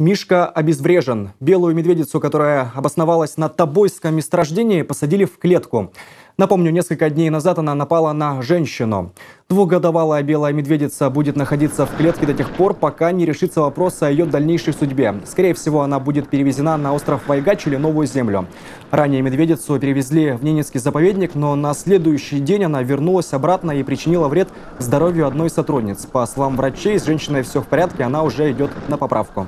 Мишка обезврежен. Белую медведицу, которая обосновалась на Тобойском месторождении, посадили в клетку. Напомню, несколько дней назад она напала на женщину. Двухгодовалая белая медведица будет находиться в клетке до тех пор, пока не решится вопрос о ее дальнейшей судьбе. Скорее всего, она будет перевезена на остров Вайгач или Новую Землю. Ранее медведицу перевезли в Ненецкий заповедник, но на следующий день она вернулась обратно и причинила вред здоровью одной из сотрудниц. По словам врачей, с женщиной все в порядке, она уже идет на поправку.